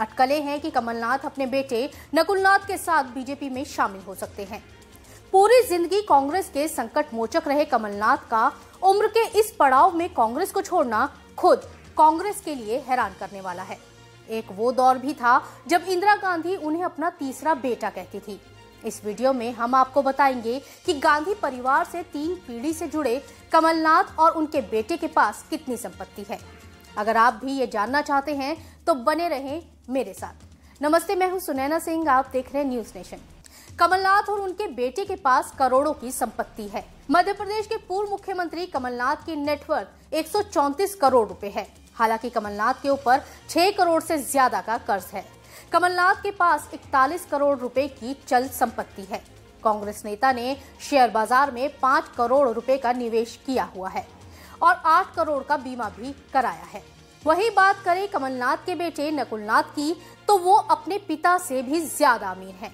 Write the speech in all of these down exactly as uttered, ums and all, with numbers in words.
अटकलें हैं कि कमलनाथ अपने बेटे नकुलनाथ के साथ बीजेपी में शामिल हो सकते हैं। पूरी जिंदगी कांग्रेस के संकट मोचक रहे कमलनाथ का उम्र के इस पड़ाव में कांग्रेस को छोड़ना खुद कांग्रेस के लिए हैरान करने वाला है। एक वो दौर भी था जब इंदिरा गांधी उन्हें अपना तीसरा बेटा कहती थी। इस वीडियो में हम आपको बताएंगे कि गांधी परिवार से तीन पीढ़ी से जुड़े कमलनाथ और उनके बेटे के पास कितनी संपत्ति है। अगर आप भी ये जानना चाहते हैं तो बने रहें मेरे साथ। नमस्ते, मैं हूं सुनैना सिंह, आप देख रहे हैं न्यूज नेशन। कमलनाथ और उनके बेटे के पास करोड़ों की संपत्ति है। मध्य प्रदेश के पूर्व मुख्यमंत्री कमलनाथ की नेटवर्थ एक सौ चौंतीस करोड़ रुपए है। हालांकि कमलनाथ के ऊपर छह करोड़ से ज्यादा का कर्ज है। कमलनाथ के पास इकतालीस करोड़ रुपए की चल संपत्ति है। कांग्रेस नेता ने शेयर बाजार में पाँच करोड़ रुपए का निवेश किया हुआ है और आठ करोड़ का बीमा भी कराया है। वही बात करें कमलनाथ के बेटे नकुलनाथ की तो वो अपने पिता से भी ज्यादा अमीर हैं।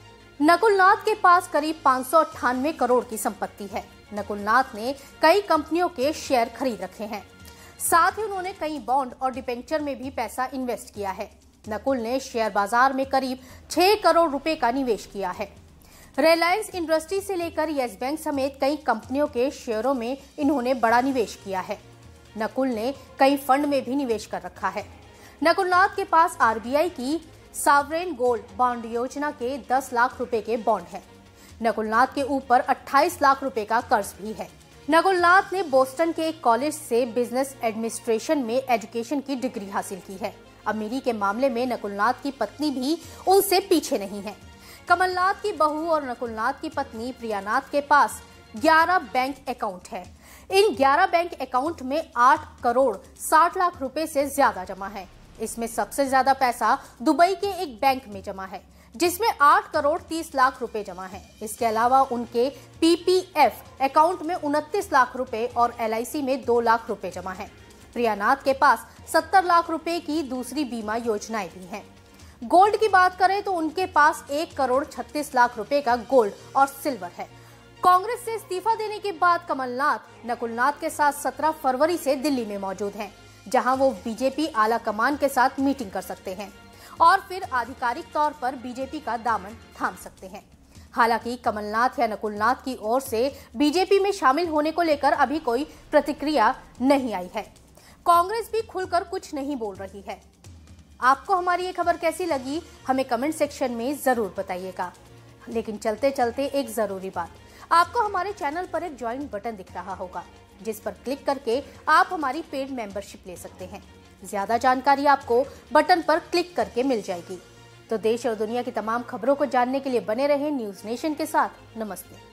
नकुलनाथ के पास करीब पाँच सौ अट्ठानवे करोड़ की संपत्ति है। नकुलनाथ ने कई कंपनियों के शेयर खरीद रखे हैं, साथ ही उन्होंने कई बॉन्ड और डिबेंचर में भी पैसा इन्वेस्ट किया है। नकुल ने शेयर बाजार में करीब छह करोड़ रुपए का निवेश किया है। रिलायंस इंडस्ट्री से लेकर येस बैंक समेत कई कंपनियों के शेयरों में इन्होंने बड़ा निवेश किया है। नकुल ने कई फंड में भी निवेश कर रखा है। नकुलनाथ के पास आरबीआई की सॉवरेन गोल्ड बॉन्ड योजना के दस लाख रुपए के बॉन्ड है। नकुलनाथ के ऊपर अट्ठाईस लाख रुपए का कर्ज भी है। नकुलनाथ ने बोस्टन के एक कॉलेज से बिजनेस एडमिनिस्ट्रेशन में एजुकेशन की डिग्री हासिल की है। अमीरी के मामले में नकुलनाथ की पत्नी भी उनसे पीछे नहीं है। कमलनाथ की बहू और नकुलनाथ की पत्नी प्रियानाथ के पास ग्यारह बैंक अकाउंट है। इन ग्यारह बैंक अकाउंट में आठ करोड़ साठ लाख रुपए से ज्यादा जमा है। इसमें सबसे ज्यादा पैसा दुबई के एक बैंक में जमा है, जिसमें आठ करोड़ तीस लाख रुपए जमा हैं। इसके अलावा उनके पीपीएफ अकाउंट में उनतीस लाख रुपए और एल आई सी में दो लाख रुपए जमा हैं। प्रियानाथ के पास सत्तर लाख रुपए की दूसरी बीमा योजनाएं भी हैं। गोल्ड की बात करें तो उनके पास एक करोड़ छत्तीस लाख रुपए का गोल्ड और सिल्वर है। कांग्रेस से इस्तीफा देने के बाद कमलनाथ नकुलनाथ के साथ सत्रह फरवरी से दिल्ली में मौजूद है, जहाँ वो बीजेपी आला कमान के साथ मीटिंग कर सकते हैं और फिर आधिकारिक तौर पर बीजेपी का दामन थाम सकते हैं। हालांकि कमलनाथ या नकुलनाथ की ओर से बीजेपी में शामिल होने को लेकर अभी कोई प्रतिक्रिया नहीं आई है। कांग्रेस भी खुलकर कुछ नहीं बोल रही है। आपको हमारी ये खबर कैसी लगी हमें कमेंट सेक्शन में जरूर बताइएगा। लेकिन चलते चलते एक जरूरी बात, आपको हमारे चैनल पर एक ज्वाइन बटन दिख रहा होगा, जिस पर क्लिक करके आप हमारी पेड मेंबरशिप ले सकते हैं। ज्यादा जानकारी आपको बटन पर क्लिक करके मिल जाएगी। तो देश और दुनिया की तमाम खबरों को जानने के लिए बने रहें न्यूज नेशन के साथ। नमस्ते।